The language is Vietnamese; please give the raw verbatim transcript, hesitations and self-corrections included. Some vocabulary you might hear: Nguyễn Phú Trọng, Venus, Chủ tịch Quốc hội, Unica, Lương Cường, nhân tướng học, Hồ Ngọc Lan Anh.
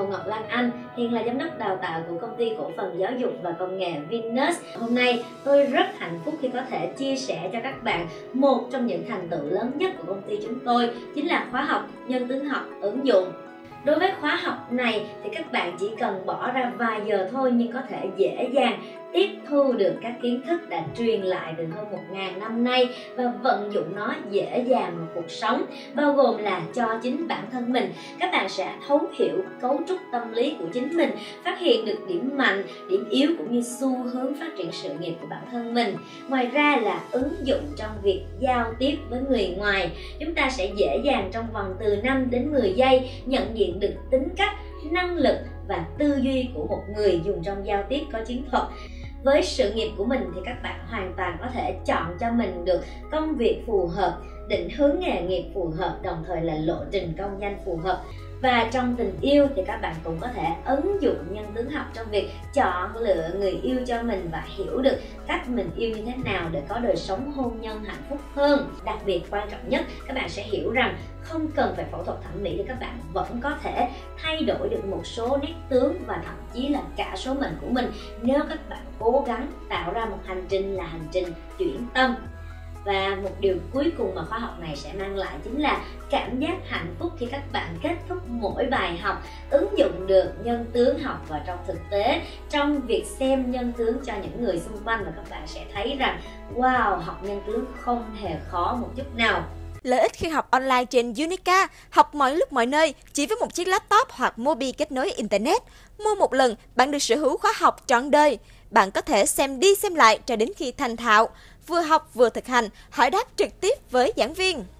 Hồ Ngọc Lan Anh, hiện là giám đốc đào tạo của công ty cổ phần giáo dục và công nghệ Venus. Hôm nay tôi rất hạnh phúc khi có thể chia sẻ cho các bạn một trong những thành tựu lớn nhất của công ty chúng tôi, chính là khóa học nhân tướng học ứng dụng. Đối với khóa học này thì các bạn chỉ cần bỏ ra vài giờ thôi nhưng có thể dễ dàng tiếp thu được các kiến thức đã truyền lại từ hơn một ngàn năm nay và vận dụng nó dễ dàng vào cuộc sống, bao gồm là cho chính bản thân mình. Các bạn sẽ thấu hiểu cấu trúc tâm lý của chính mình, phát hiện được điểm mạnh, điểm yếu cũng như xu hướng phát triển sự nghiệp của bản thân mình. Ngoài ra là ứng dụng trong việc giao tiếp với người ngoài. Chúng ta sẽ dễ dàng trong vòng từ năm đến mười giây nhận diện được tính cách, năng lực và tư duy của một người dùng trong giao tiếp có chiến thuật. Với sự nghiệp của mình thì các bạn hoàn toàn có thể chọn cho mình được công việc phù hợp, định hướng nghề nghiệp phù hợp, đồng thời là lộ trình công danh phù hợp. Và trong tình yêu thì các bạn cũng có thể ứng dụng nhân tướng học trong việc chọn lựa người yêu cho mình và hiểu được cách mình yêu như thế nào để có đời sống hôn nhân hạnh phúc hơn. Đặc biệt quan trọng nhất, các bạn sẽ hiểu rằng không cần phải phẫu thuật thẩm mỹ để các bạn vẫn có thể thay đổi được một số nét tướng và thậm chí là cả số mệnh của mình nếu các bạn cố gắng tạo ra một hành trình là hành trình chuyển tâm. Và một điều cuối cùng mà khóa học này sẽ mang lại chính là cảm giác hạnh phúc khi các bạn kết thúc mỗi bài học, ứng dụng được nhân tướng học vào trong thực tế, trong việc xem nhân tướng cho những người xung quanh, và các bạn sẽ thấy rằng wow, học nhân tướng không hề khó một chút nào. Lợi ích khi học online trên Unica, học mọi lúc mọi nơi, chỉ với một chiếc laptop hoặc mobi kết nối Internet. Mua một lần, bạn được sở hữu khóa học trọn đời. Bạn có thể xem đi xem lại cho đến khi thành thạo, vừa học vừa thực hành, hỏi đáp trực tiếp với giảng viên.